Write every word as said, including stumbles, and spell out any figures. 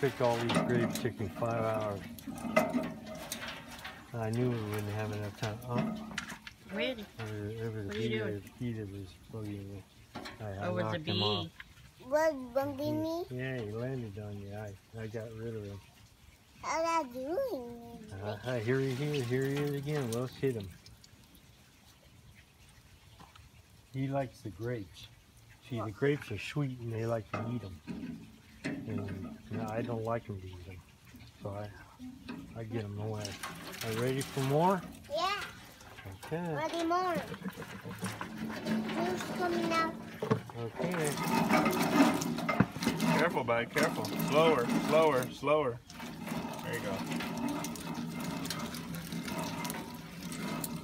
pick all these grapes took me five hours. I knew we wouldn't have enough time. Oh. Really? There was, there was what a bee, there was a bee that was bugging me. I, I oh, knocked him off. Was bugging me? Yeah, he landed on you. I, I got rid of him. How's that doing? Uh, here he is. Here he is again. Let's hit him. He likes the grapes. See, the grapes are sweet and they like to eat them. And no, I don't like them to eat them. So I, I get them away. Are you ready for more? Yeah. Okay. Ready more. Who's coming out? Okay. Careful, bud. Careful. Slower, slower, slower. There you go.